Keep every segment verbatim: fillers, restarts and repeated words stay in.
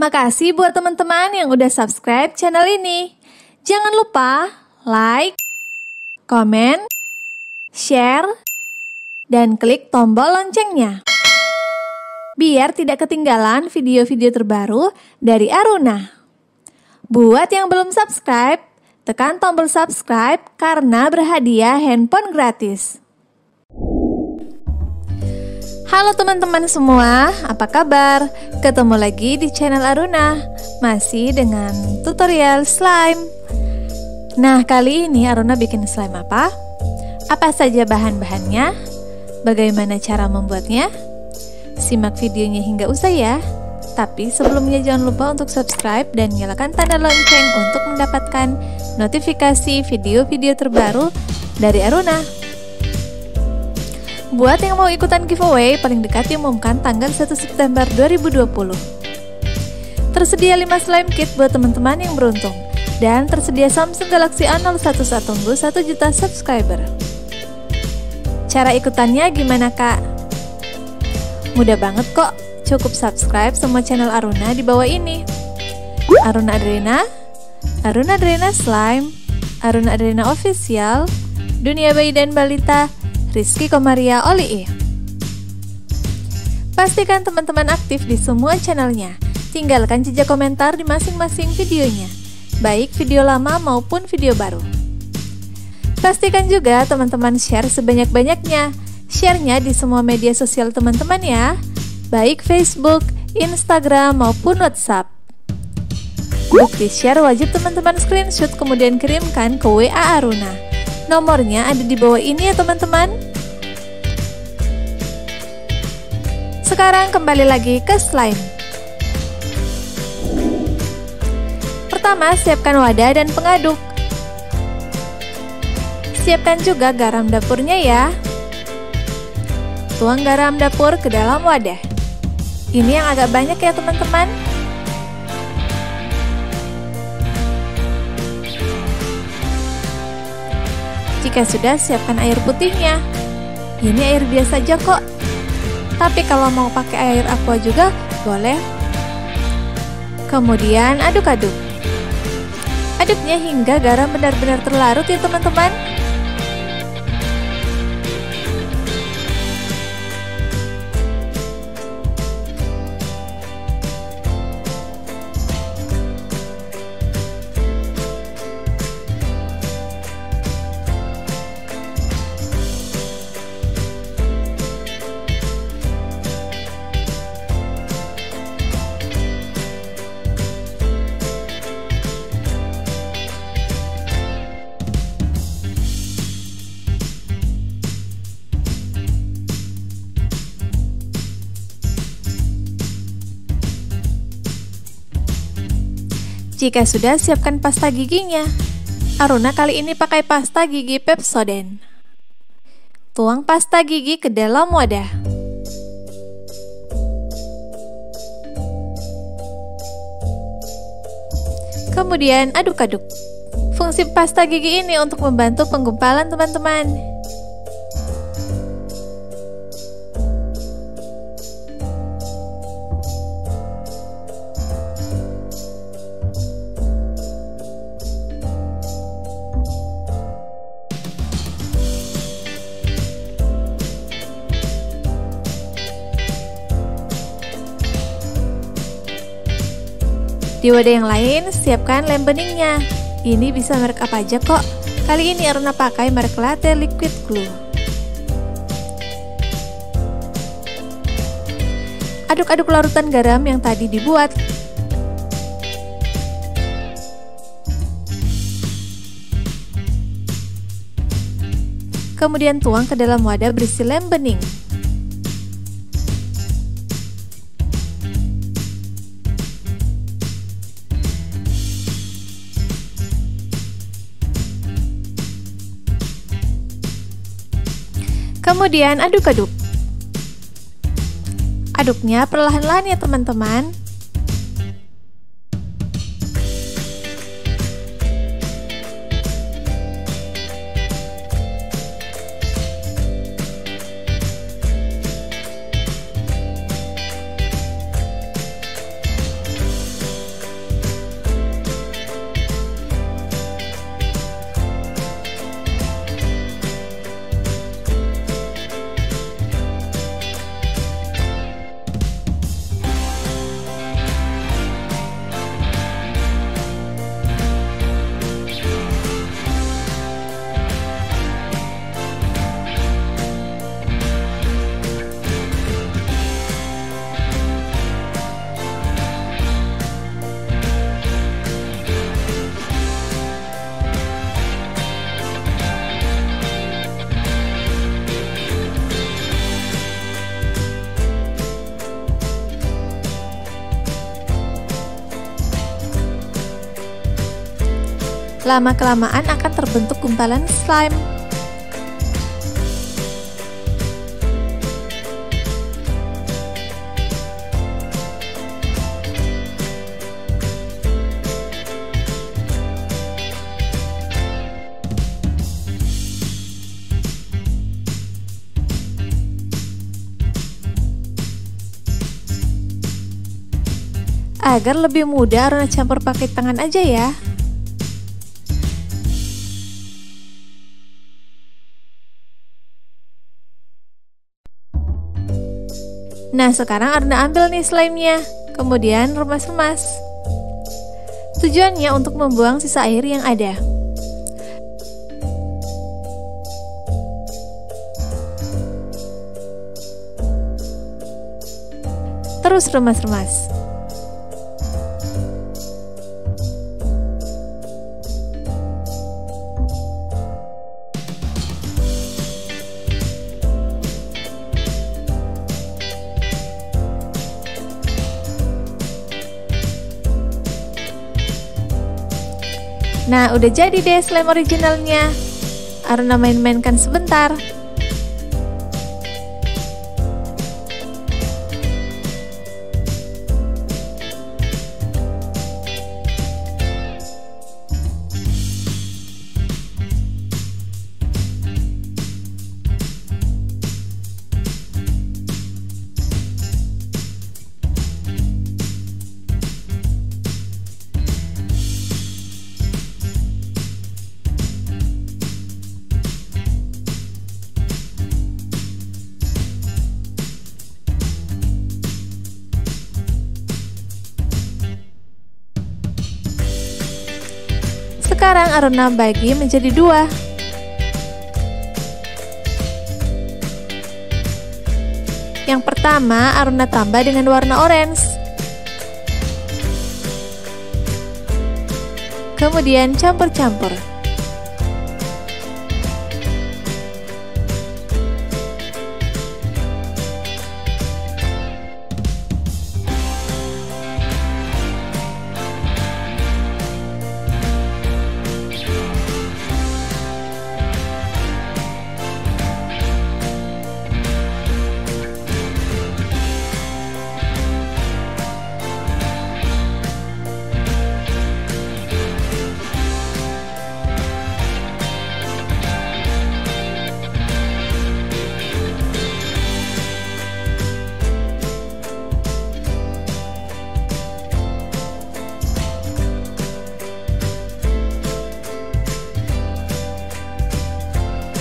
Makasih buat teman-teman yang udah subscribe channel ini. Jangan lupa like, komen, share, dan klik tombol loncengnya. Biar tidak ketinggalan video-video terbaru dari Aruna. Buat yang belum subscribe, tekan tombol subscribe karena berhadiah handphone gratis. Halo teman-teman semua, apa kabar? Ketemu lagi di channel Aruna, masih dengan tutorial slime. Nah, kali ini Aruna bikin slime apa? Apa saja bahan-bahannya? Bagaimana cara membuatnya? Simak videonya hingga usai ya. Tapi sebelumnya jangan lupa untuk subscribe dan nyalakan tanda lonceng untuk mendapatkan notifikasi video-video terbaru dari Aruna. Buat yang mau ikutan giveaway, paling dekat diumumkan tanggal satu September dua ribu dua puluh. Tersedia lima slime kit buat teman-teman yang beruntung. Dan tersedia Samsung Galaxy A nol satu satu Plus satu juta subscriber. Cara ikutannya gimana kak? Mudah banget kok, cukup subscribe semua channel Aruna di bawah ini. Aruna Adreena, Aruna Adreena Slime, Aruna Adreena Official, Dunia Bayi dan Balita, Rizky Komaria Oli'i. Pastikan teman-teman aktif di semua channelnya. Tinggalkan jejak komentar di masing-masing videonya, baik video lama maupun video baru. Pastikan juga teman-teman share sebanyak-banyaknya. Share-nya di semua media sosial teman-teman ya, baik Facebook, Instagram maupun WhatsApp. Bukti share wajib teman-teman screenshot kemudian kirimkan ke W A Aruna. Nomornya ada di bawah ini ya teman-teman. Sekarang kembali lagi ke slime. Pertama, siapkan wadah dan pengaduk. Siapkan juga garam dapurnya ya. Tuang garam dapur ke dalam wadah. Ini yang agak banyak ya teman-teman. Jika sudah, siapkan air putihnya. Ini air biasa aja kok. Tapi kalau mau pakai air aqua juga boleh. Kemudian aduk-aduk. Aduknya hingga garam benar-benar terlarut ya teman-teman. Jika sudah, siapkan pasta giginya. Aruna kali ini pakai pasta gigi Pepsodent. Tuang pasta gigi ke dalam wadah. Kemudian aduk-aduk. Fungsi pasta gigi ini untuk membantu penggumpalan teman-teman. Di wadah yang lain, siapkan lem beningnya. Ini bisa merek apa aja kok. Kali ini Aruna pakai merek Latte Liquid Glue. Aduk-aduk larutan garam yang tadi dibuat. Kemudian tuang ke dalam wadah berisi lem bening. Kemudian aduk-aduk. Aduknya perlahan-lahan ya teman-teman. Lama-kelamaan akan terbentuk gumpalan slime. Agar lebih mudah, Aruna campur pakai tangan aja ya. Nah, sekarang Aruna ambil nih slime-nya, kemudian remas-remas. Tujuannya untuk membuang sisa air yang ada. Terus remas-remas. Nah, udah jadi deh slime originalnya. Aruna main-mainkan sebentar. Sekarang Aruna bagi menjadi dua. Yang pertama Aruna tambah dengan warna orange. Kemudian campur-campur.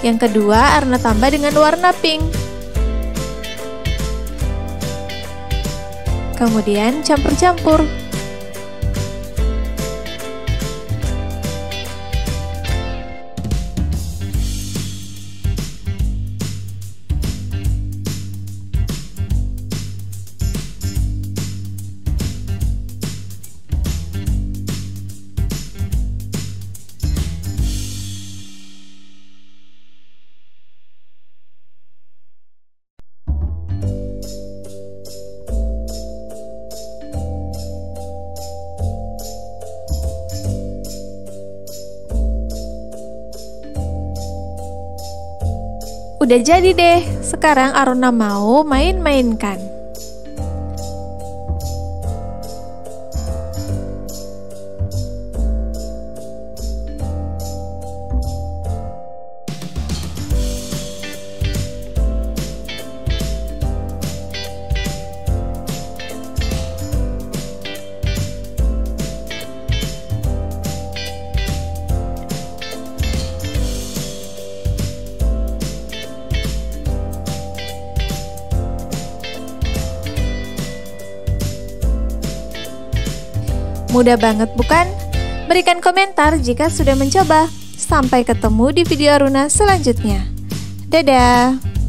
Yang kedua, Aruna tambah dengan warna pink. Kemudian campur-campur. Udah jadi deh, sekarang Aruna mau main-mainkan. Mudah banget bukan? Berikan komentar jika sudah mencoba. Sampai ketemu di video Aruna selanjutnya. Dadah!